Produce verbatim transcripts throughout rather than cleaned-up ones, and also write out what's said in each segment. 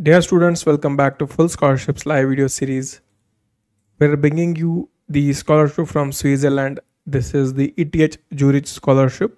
Dear students, welcome back to Full Scholarships live video series. We are bringing you the scholarship from Switzerland. This is the E T H Zurich scholarship,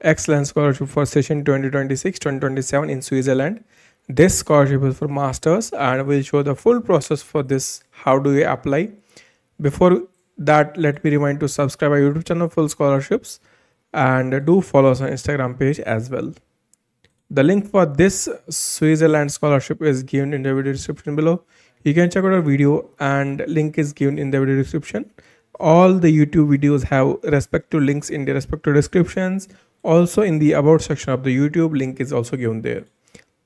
excellence scholarship for session twenty twenty-six twenty twenty-seven in Switzerland. This scholarship is for masters, and we'll show the full process for this. How do you apply? Before that, let me remind to subscribe our YouTube channel Full Scholarships and do follow us on Instagram page as well. The link for this Switzerland scholarship is given in the video description below. You can check out our video and link is given in the video description. All the YouTube videos have respective links in the respective descriptions. Also in the about section of the YouTube, link is also given there.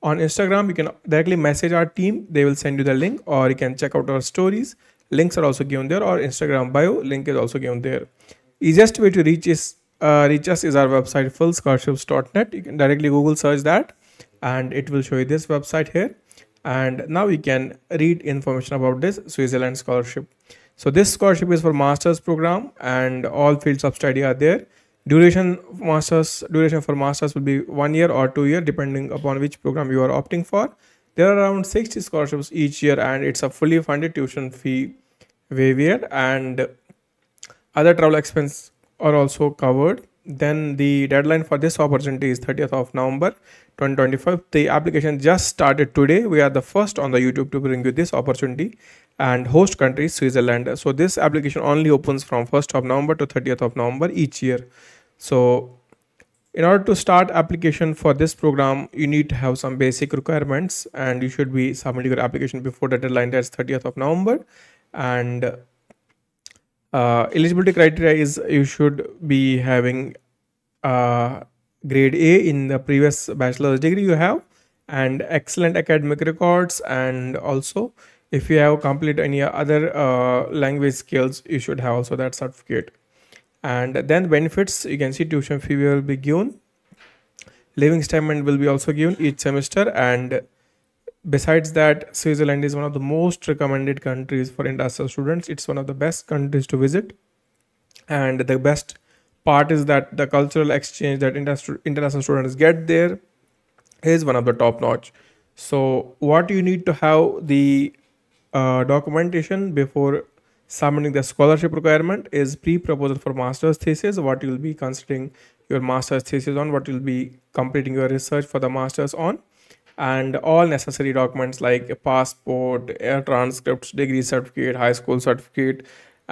On Instagram, you can directly message our team. They will send you the link, or you can check out our stories. Links are also given there, or Instagram bio, link is also given there. Easiest way to reach is Uh, reach us is our website full scholarships dot net. You can directly Google search that and it will show you this website here, and now you can read information about this Switzerland scholarship. So this scholarship is for master's program and all fields of study are there. Duration masters duration for masters will be one year or two year depending upon which program you are opting for. There are around sixty scholarships each year, and it's a fully funded tuition fee waiver and other travel expense are also covered. Then the deadline for this opportunity is thirtieth of November twenty twenty-five. The application just started today. We are the first on the YouTube to bring you this opportunity, and host country is Switzerland. So this application only opens from first of November to thirtieth of November each year. So in order to start application for this program, you need to have some basic requirements, and you should be submitting your application before the deadline, that's thirtieth of November. And Uh, eligibility criteria is you should be having uh, grade A in the previous bachelor's degree you have, and excellent academic records, and also if you have complete any other uh, language skills, you should have also that certificate. And then benefits, you can see tuition fee will be given, living stipend will be also given each semester. And besides that, Switzerland is one of the most recommended countries for international students. It's one of the best countries to visit. And the best part is that the cultural exchange that international students get there is one of the top notch. So what you need to have the uh, documentation before submitting the scholarship requirement is pre-proposal for master's thesis, what you'll be considering your master's thesis on, what you'll be completing your research for the master's on. And all necessary documents like a passport, air transcripts, degree certificate, high school certificate,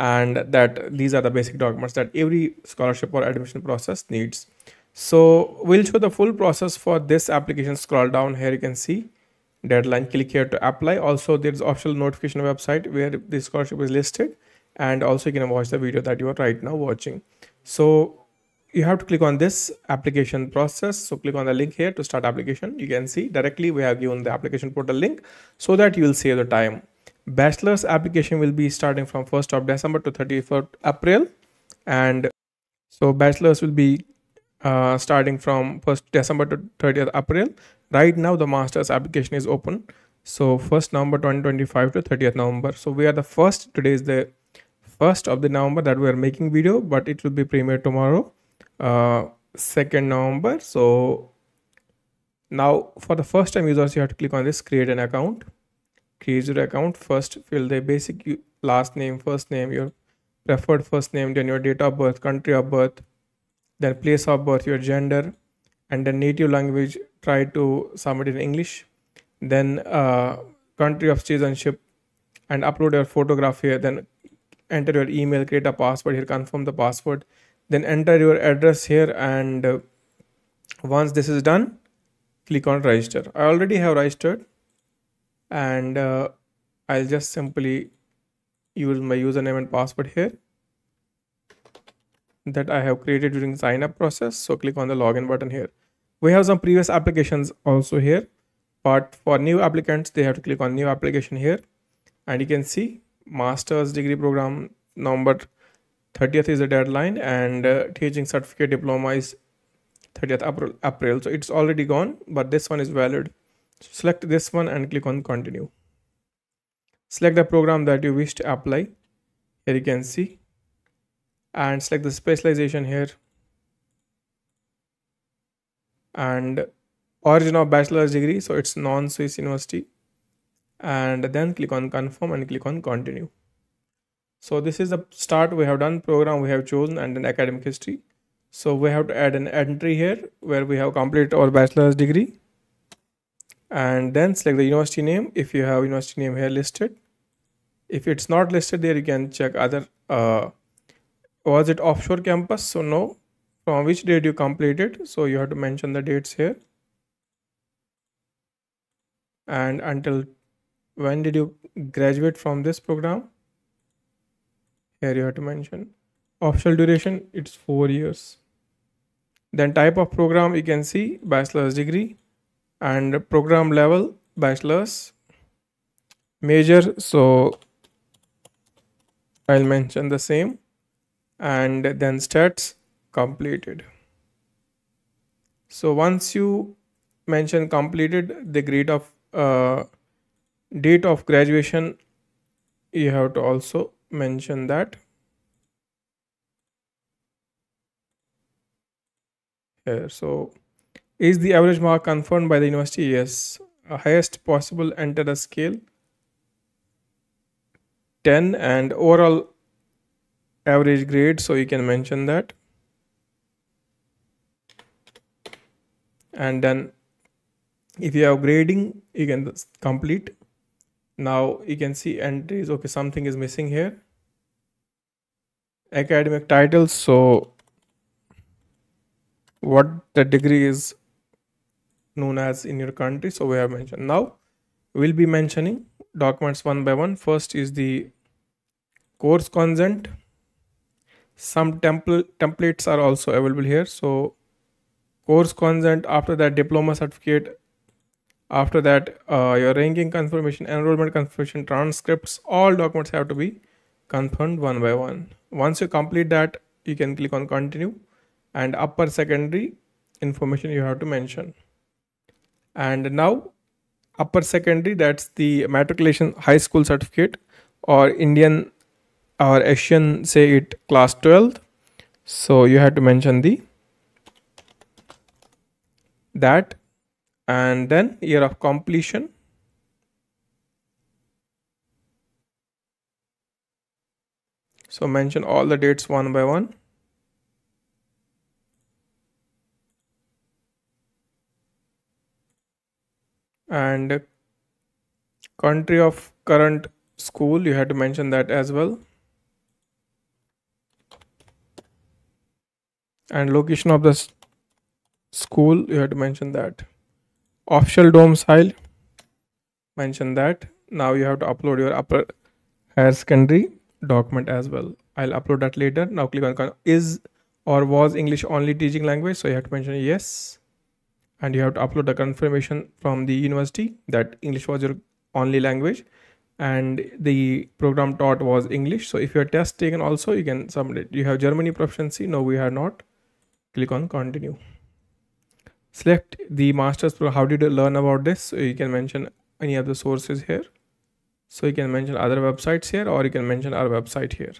and that these are the basic documents that every scholarship or admission process needs. So we'll show the full process for this application. Scroll down here, you can see deadline, click here to apply. Also there's optional notification website where the scholarship is listed, and also you can watch the video that you are right now watching. So you have to click on this application process. So click on the link here to start application. You can see directly we have given the application portal link so that you will save the time. Bachelor's application will be starting from first of December to thirty-first of April. And so bachelor's will be uh, starting from first December to thirtieth April. Right now the master's application is open. So first November twenty twenty-five to thirtieth November. So we are the first, today is the first of the November that we are making video, but it will be premiered tomorrow. Uh, second November. So now for the first time users, you have to click on this create an account. Create your account. First fill the basic last name, first name, your preferred first name, then your date of birth, country of birth, then place of birth, your gender, and then native language. Try to submit in English. Then uh, country of citizenship, and upload your photograph here. Then enter your email, create a password here, confirm the password. Then enter your address here, and uh, once this is done, click on register. I already have registered, and uh, I'll just simply use my username and password here that I have created during sign up process. So click on the login button here. We have some previous applications also here, but for new applicants, they have to click on new application here, and you can see master's degree program number thirtieth is the deadline, and uh, teaching certificate diploma is thirtieth April, April. So it's already gone, but this one is valid. So select this one and click on continue. Select the program that you wish to apply. Here you can see, and select the specialization here, and origin of bachelor's degree. So it's non-Swiss university. and then click on confirm and click on continue. So this is the start. We have done program we have chosen and an academic history. So we have to add an entry here where we have completed our bachelor's degree, and then select the university name if you have university name here listed. If it's not listed there, you can check other. Uh, was it offshore campus? So no. From which date you completed? So you have to mention the dates here. And until when did you graduate from this program? Here you have to mention. Optional duration, it's four years. Then type of program, you can see bachelor's degree, and program level bachelor's, major, so I'll mention the same, and then stats completed. So once you mention completed, the grade of uh, date of graduation, you have to also mention that here. So is the average mark confirmed by the university? Yes. Uh, highest possible, enter the scale ten, and overall average grade, so you can mention that, and then if you have grading you can complete. Now you can see entries. Okay, something is missing here. Academic title, so what the degree is known as in your country, so we have mentioned. Now we'll be mentioning documents one by one. First is the course consent. Some template templates are also available here. So course consent, after that diploma certificate, after that uh, your ranking confirmation, enrollment confirmation, transcripts, all documents have to be confirmed one by one. Once you complete that, you can click on continue, and upper secondary information you have to mention. And now upper secondary, that's the matriculation high school certificate, or Indian or Asian, say it class twelve, so you have to mention the that, and then year of completion, so mention all the dates one by one. And country of current school, you have to mention that as well, and location of the school, you have to mention that. Official domicile, mention that. Now you have to upload your upper higher secondary document as well. I'll upload that later. Now click on is or was English only teaching language, so you have to mention yes, and you have to upload the confirmation from the university that English was your only language and the program taught was English. So if your test taken also, you can submit it. You have Germany proficiency, no we have not, click on continue. Select the master's program. How did you learn about this? So you can mention any other sources here. So you can mention other websites here, or you can mention our website here.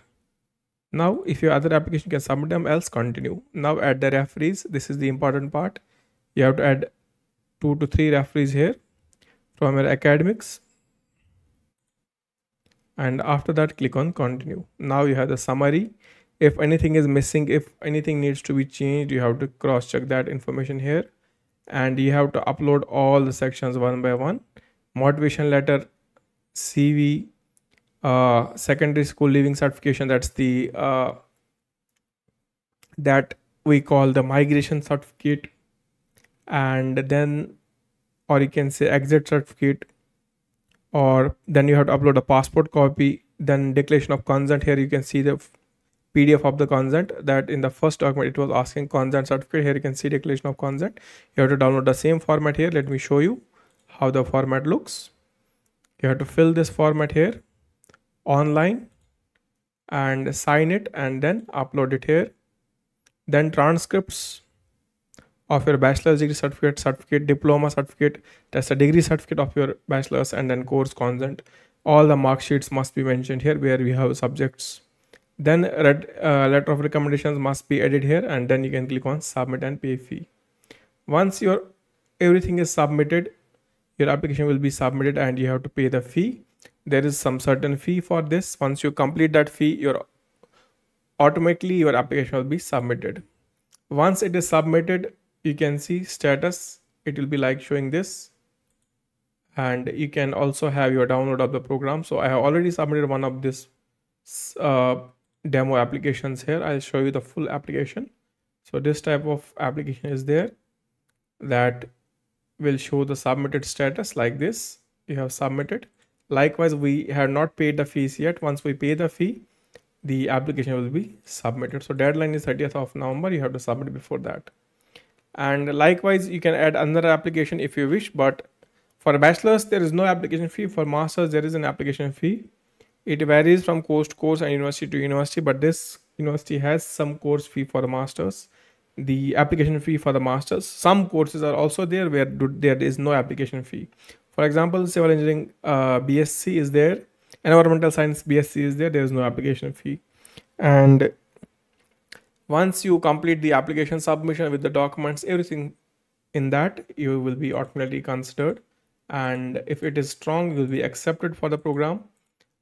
Now, if your other application, you can submit them, else continue. Now add the referees. This is the important part. You have to add two to three referees here from your academics. And after that, click on continue. Now you have the summary. If anything is missing, if anything needs to be changed, you have to cross check that information here. And you have to upload all the sections one by one. Motivation letter, C V, uh, secondary school leaving certification, that's the uh, that we call the migration certificate, and then or you can say exit certificate, or then you have to upload a passport copy. Then declaration of consent, here you can see the P D F of the consent, that in the first document it was asking consent certificate. Here you can see declaration of consent. You have to download the same format here. Let me show you how the format looks. You have to fill this format here online and sign it, and then upload it here. Then transcripts of your bachelor's degree certificate, certificate, diploma certificate, that's a degree certificate of your bachelor's, and then course consent. All the mark sheets must be mentioned here where we have subjects. Then red, uh, letter of recommendations must be added here, and then you can click on submit and pay fee. Once your everything is submitted, your application will be submitted and you have to pay the fee. There is some certain fee for this. Once you complete that fee, your automatically your application will be submitted. Once it is submitted, you can see status. It will be like showing this. And you can also have your download of the program. So I have already submitted one of this uh, demo applications here. I'll show you the full application. So this type of application is there that will show the submitted status like this. You have submitted. Likewise, we have not paid the fees yet. Once we pay the fee, the application will be submitted. So deadline is thirtieth of November. You have to submit before that. And likewise, you can add another application if you wish, but for a bachelor's, there is no application fee. For master's, there is an application fee. It varies from course to course and university to university, but this university has some course fee for the master's, the application fee for the master's. Some courses are also there where there is no application fee. For example, civil engineering uh, B S c is there, environmental science B S c is there, there is no application fee. And once you complete the application submission with the documents, everything in that, you will be automatically considered. And if it is strong, you will be accepted for the program.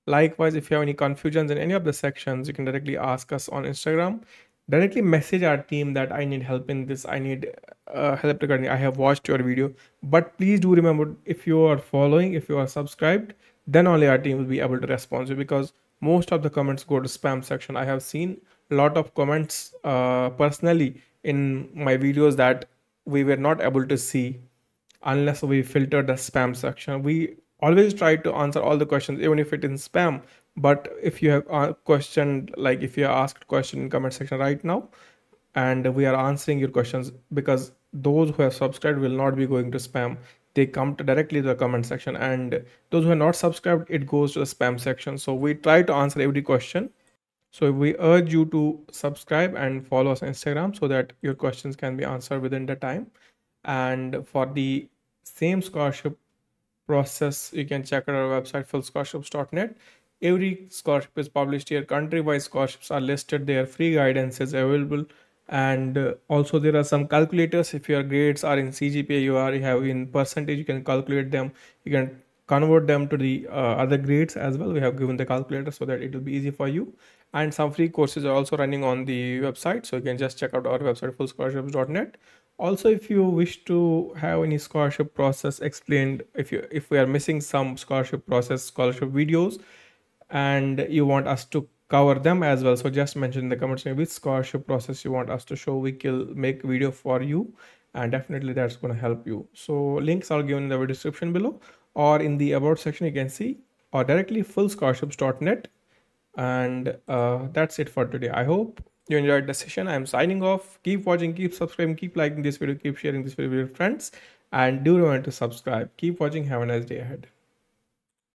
Likewise, if you have any confusions in any of the sections, you can directly ask us on Instagram. Directly message our team that I need help in this, I need uh, help regarding, I have watched your video. But please do remember, if you are following, if you are subscribed, then only our team will be able to respond to you, because most of the comments go to spam section. I have seen a lot of comments uh, personally in my videos that we were not able to see unless we filtered the spam section. We always try to answer all the questions, even if it is spam. But if you have a question, like if you asked question in comment section right now, and we are answering your questions, because those who have subscribed will not be going to spam. They come to directly to the comment section, and those who are not subscribed, it goes to the spam section. So we try to answer every question. So we urge you to subscribe and follow us on Instagram so that your questions can be answered within the time. And for the same scholarship process, you can check out our website, full scholarships dot net. Every scholarship is published here. Country-wise scholarships are listed there. Free guidance is available. And uh, also there are some calculators. If your grades are in C G P A, you are you have in percentage, you can calculate them. You can convert them to the uh, other grades as well. We have given the calculator so that it will be easy for you. And some free courses are also running on the website. So you can just check out our website, full scholarships dot net. Also, if you wish to have any scholarship process explained, if you if we are missing some scholarship process, scholarship videos, and you want us to cover them as well, so just mention in the comments which scholarship process you want us to show. We can make a video for you, and definitely that's going to help you. So links are given in the description below, or in the about section you can see, or directly full scholarships dot net. And uh, that's it for today. I hope you enjoyed the session. I'm signing off. Keep watching, keep subscribing, keep liking this video, keep sharing this video with your friends, and do remember to subscribe. Keep watching. Have a nice day ahead.